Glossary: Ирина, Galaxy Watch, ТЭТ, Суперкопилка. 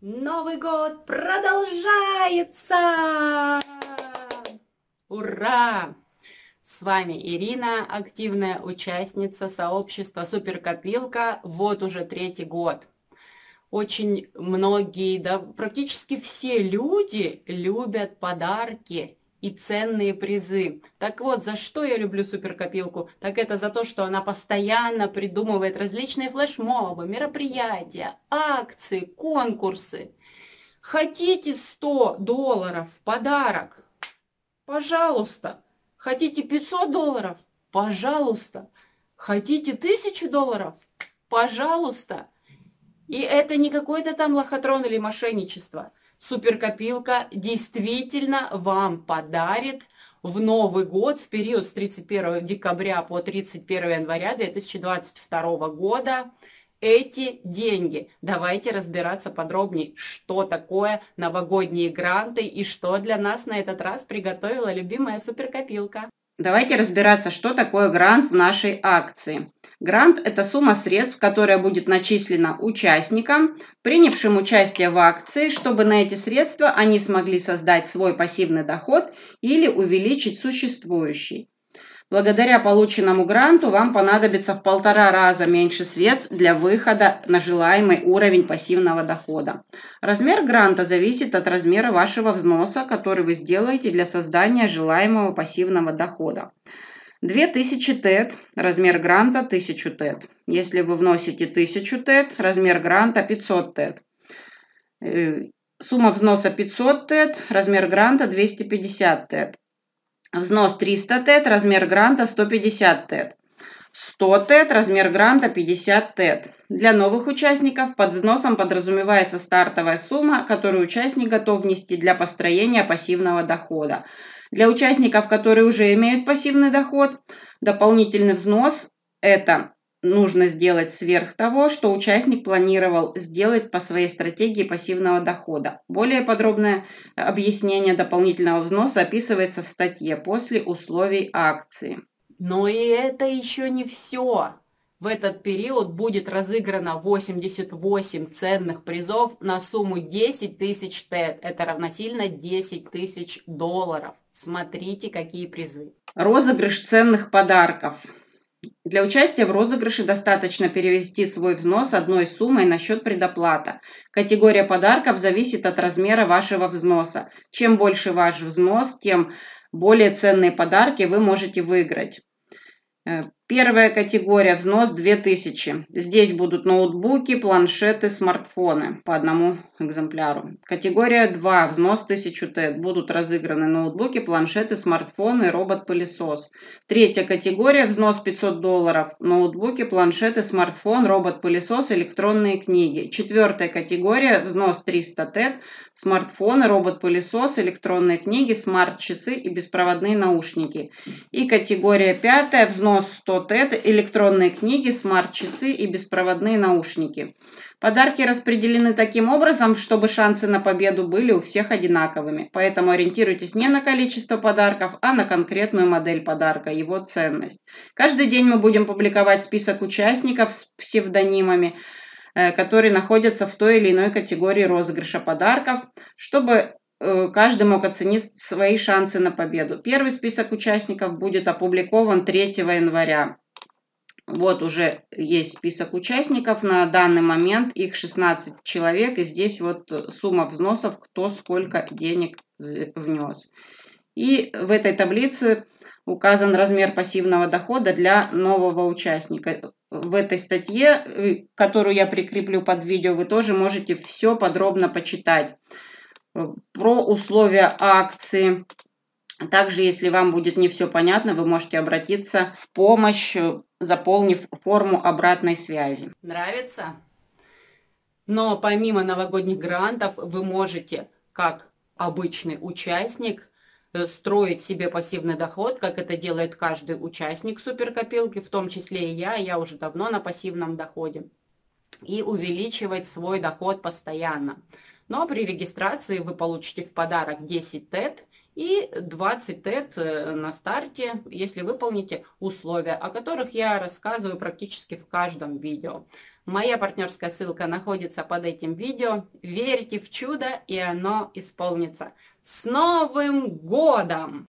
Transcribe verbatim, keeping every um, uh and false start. Новый год продолжается! Ура! С вами Ирина, активная участница сообщества Суперкопилка, вот уже третий год. Очень многие, да, практически все люди любят подарки и ценные призы. Так вот, за что я люблю Суперкопилку? Так это за то, что она постоянно придумывает различные флешмобы, мероприятия, акции, конкурсы. Хотите сто долларов в подарок? Пожалуйста. Хотите пятьсот долларов? Пожалуйста. Хотите тысячу долларов? Пожалуйста. И это не какой-то там лохотрон или мошенничество. Суперкопилка действительно вам подарит в Новый год, в период с тридцать первого декабря по тридцать первое января две тысячи двадцать второго года, эти деньги. Давайте разбираться подробнее, что такое новогодние гранты и что для нас на этот раз приготовила любимая Суперкопилка. Давайте разбираться, что такое грант в нашей акции. Грант – это сумма средств, которая будет начислена участникам, принявшим участие в акции, чтобы на эти средства они смогли создать свой пассивный доход или увеличить существующий. Благодаря полученному гранту вам понадобится в полтора раза меньше средств для выхода на желаемый уровень пассивного дохода. Размер гранта зависит от размера вашего взноса, который вы сделаете для создания желаемого пассивного дохода. две тысячи тэт, размер гранта тысяча тэт. Если вы вносите тысячу тэт, размер гранта пятьсот тэт. Сумма взноса пятьсот тэт, размер гранта двести пятьдесят тэт. Взнос триста тэт, размер гранта сто пятьдесят тэт. сто тэт, размер гранта пятьдесят тэт. Для новых участников под взносом подразумевается стартовая сумма, которую участник готов внести для построения пассивного дохода. Для участников, которые уже имеют пассивный доход, дополнительный взнос – это нужно сделать сверх того, что участник планировал сделать по своей стратегии пассивного дохода. Более подробное объяснение дополнительного взноса описывается в статье «После условий акции». Но и это еще не все. В этот период будет разыграно восемьдесят восемь ценных призов на сумму десять тысяч тэт. Это равносильно десять тысяч долларов. Смотрите, какие призы. Розыгрыш ценных подарков. Для участия в розыгрыше достаточно перевести свой взнос одной суммой на счет предоплата. Категория подарков зависит от размера вашего взноса. Чем больше ваш взнос, тем более ценные подарки вы можете выиграть. Первая категория – взнос две тысячи. Здесь будут ноутбуки, планшеты, смартфоны по одному экземпляру. Категория два – взнос тысяча тэт. Будут разыграны ноутбуки, планшеты, смартфоны, робот-пылесос. Третья категория – взнос пятьсот долларов. Ноутбуки, планшеты, смартфон, робот-пылесос, электронные книги. Четвертая категория – взнос триста тэт. Смартфоны, робот-пылесос, электронные книги, смарт-часы и беспроводные наушники. И категория пятая – взнос сто тэт, электронные книги, смарт-часы и беспроводные наушники. Подарки распределены таким образом, чтобы шансы на победу были у всех одинаковыми. Поэтому ориентируйтесь не на количество подарков, а на конкретную модель подарка, его ценность. Каждый день мы будем публиковать список участников с псевдонимами, которые находятся в той или иной категории розыгрыша подарков, чтобы каждый мог оценить свои шансы на победу. Первый список участников будет опубликован третьего января. Вот уже есть список участников. На данный момент их шестнадцать человек. И здесь вот сумма взносов, кто сколько денег внес. И в этой таблице указан размер пассивного дохода для нового участника. В этой статье, которую я прикреплю под видео, вы тоже можете все подробно почитать. Про условия акции. Также, если вам будет не все понятно, вы можете обратиться в помощь, заполнив форму обратной связи. Нравится? Но помимо новогодних грантов вы можете, как обычный участник, строить себе пассивный доход, как это делает каждый участник Суперкопилки, в том числе и я, я уже давно на пассивном доходе, и увеличивать свой доход постоянно. Но при регистрации вы получите в подарок десять тэт и двадцать ТЭТ на старте, если выполните условия, о которых я рассказываю практически в каждом видео. Моя партнерская ссылка находится под этим видео. Верьте в чудо, и оно исполнится. С Новым годом!